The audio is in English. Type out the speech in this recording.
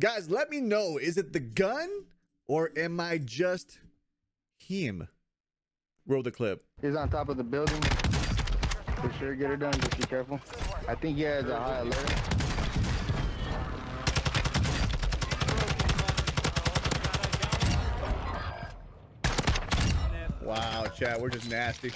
Guys, let me know. Is it the gun or am I just him? Roll the clip. He's on top of the building. For sure, get her done. Just be careful. I think he has a high alert. Wow, chat, we're just nasty.